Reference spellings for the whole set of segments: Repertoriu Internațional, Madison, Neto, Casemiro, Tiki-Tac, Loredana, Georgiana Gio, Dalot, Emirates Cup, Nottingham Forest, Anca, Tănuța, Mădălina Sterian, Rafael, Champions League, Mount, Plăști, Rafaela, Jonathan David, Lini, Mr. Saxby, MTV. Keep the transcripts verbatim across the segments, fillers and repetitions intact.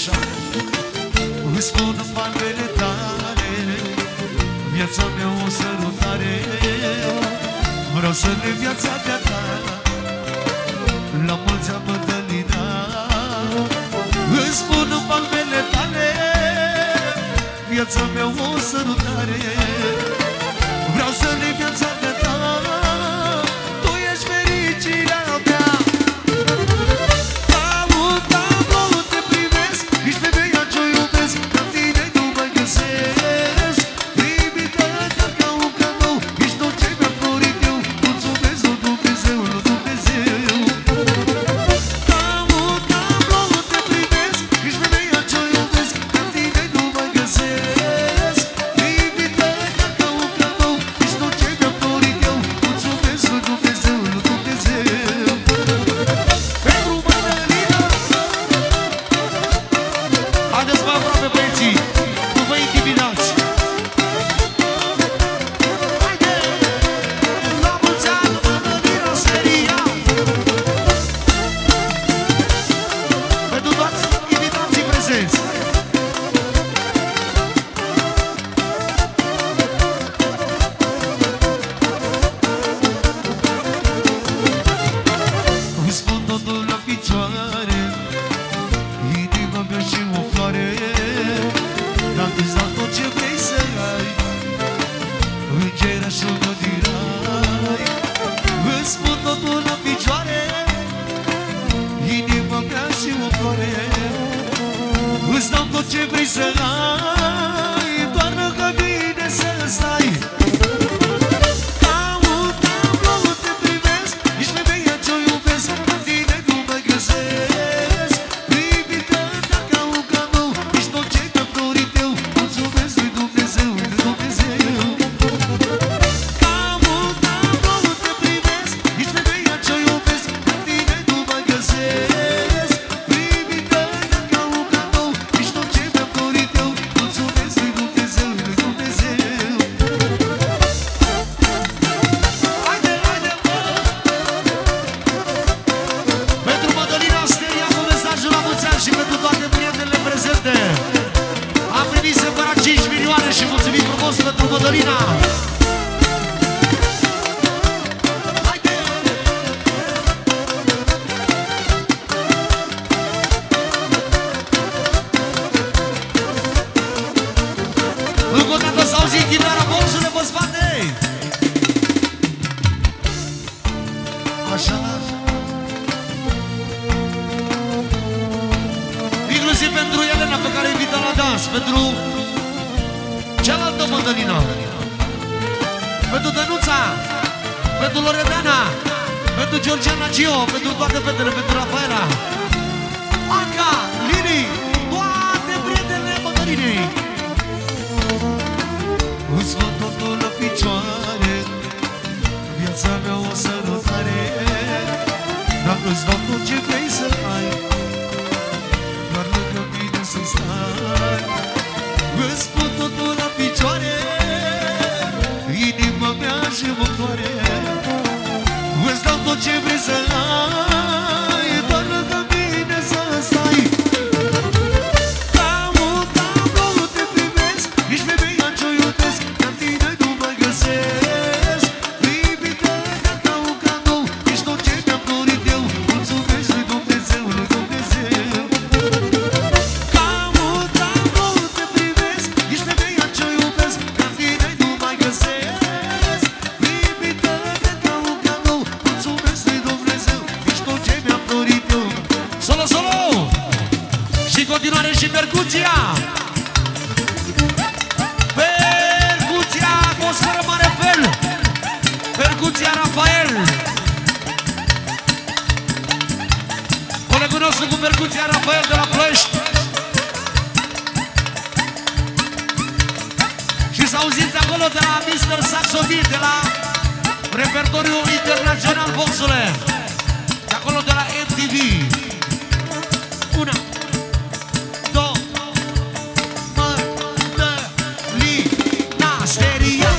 așa, îți spun în palmele tale, viața mea o sărutare. Vreau să ne viața de-a ta, la mulți ani, Mădălina. Îți spun în palmele tale, viața mea o sărutare. Vreau să ne viața de-a ta, tu ești fericirea mea. Pentru cealaltă Mădălina, pentru Tănuța, pentru Loredana, pentru Georgiana Gio, pentru toate fetele, pentru Rafaela, Anca, Lini, toate prietenele Mădălinei. Îți văd totul la picioare, viața mea o sărutare. Dacă îți dau tot ce vrei să ai, doar lângă mine să stai. Îți pun totul la picioare, inima mea și mă doare. Îți dau tot ce vrei să ai, doar lângă mine să stai. Rafael, colegul nostru cu percuția, Rafael de la Plăști. Și s-auziți acolo de la mister Saxby, de la Repertoriu Internațional, boxule, de acolo de la M T V. Una, două, Mădălina Sterian.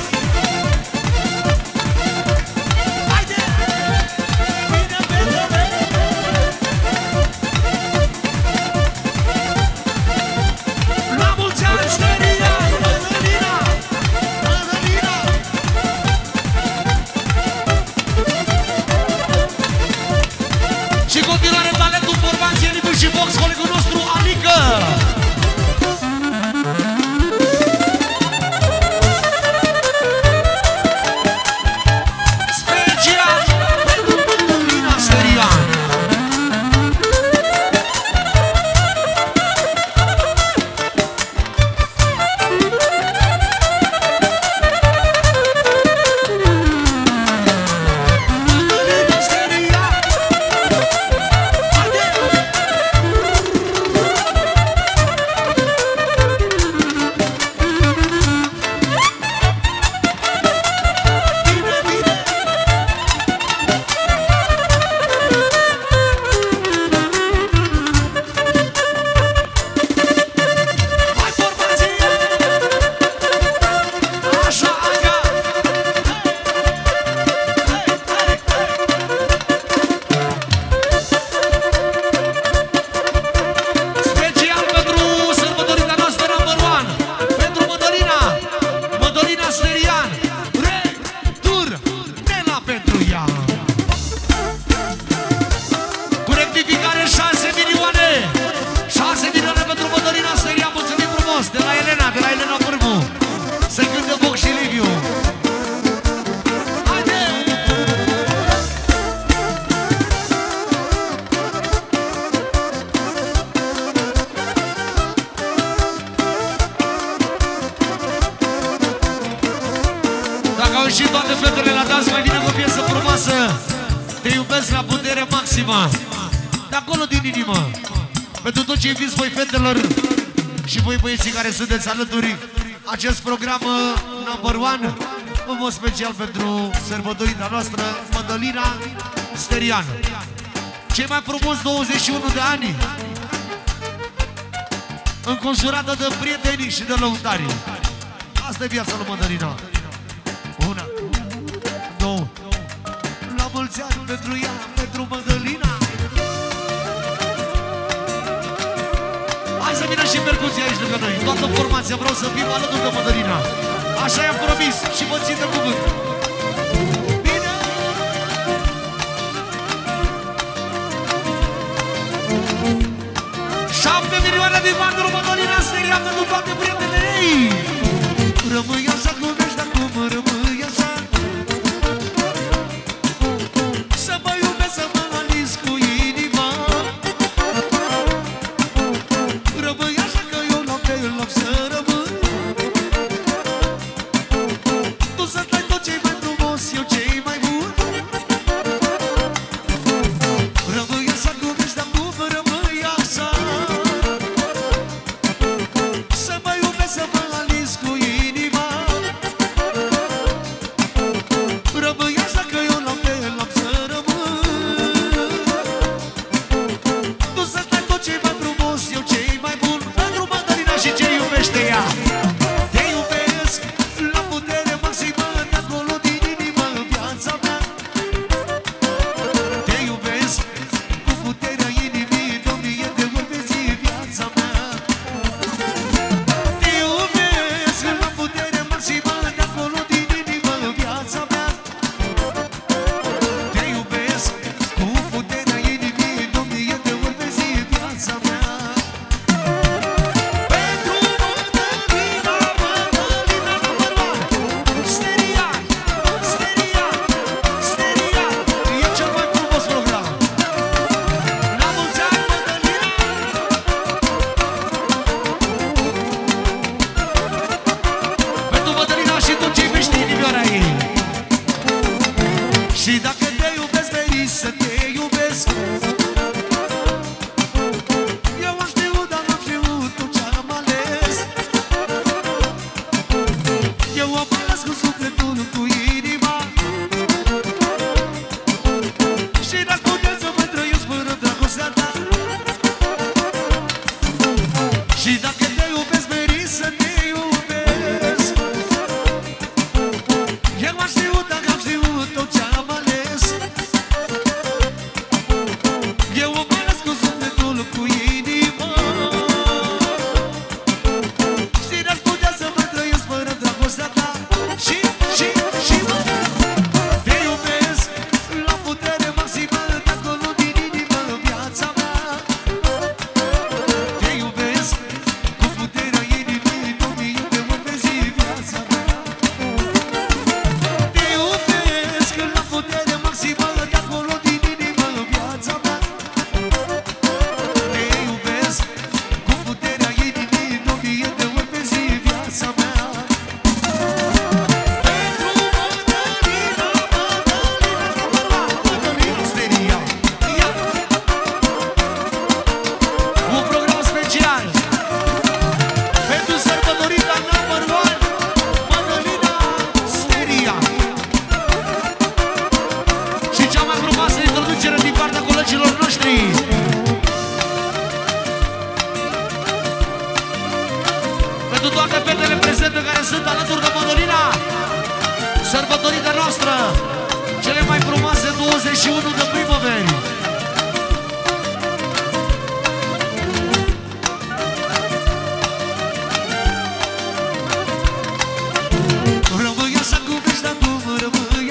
Au ieșit toate fetele la dans, mai vine cu o piesă frumoasă. Te iubesc la putere maximă, de acolo din inimă, pentru tot ce iubiți voi fetelor și voi băieții care sunteți alături. Acest program number one, în mod special pentru sărbătorita noastră, Mădălina Sterian. Cei mai frumos douăzeci și unu de ani, înconjurată de prieteni și de lăutari. Asta e viața lui Mădălina. Una, două. La mulți ani pentru ea, pentru Mădălina. Hai să vină și percuția aici lângă noi. Toată formația, vreau să fiu alături de Mădălina. Așa i-am promis și vă țin de cuvânt. șapte milioane din bani de Mădălina Sterian pentru toate prietenele ei. Rămâi așa cum ești acum, rămâi așa. Să mă iubesc, să mă alins cu inima. Rămâi așa că eu n-am pe loc să rămân. Tu să dai tot ce-i mai frumos, eu ce-i mai bun. Rămâi așa cum ești acum, rămâi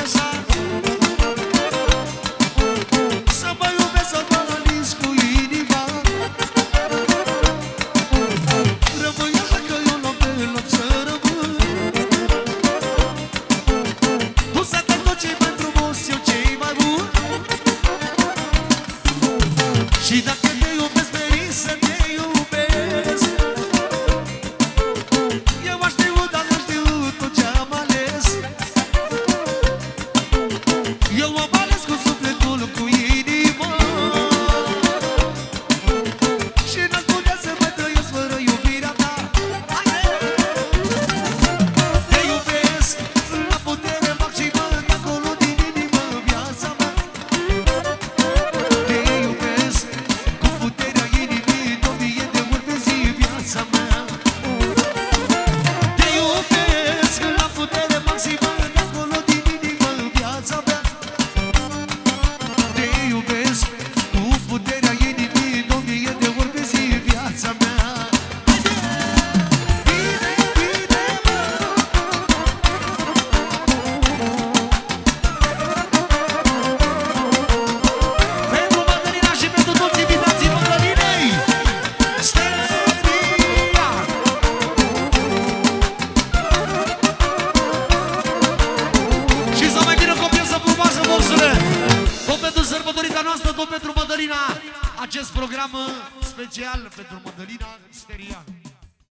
așa. Să mă iubesc, să mă alins cu inima. acest program special pentru Mădălina Sterian.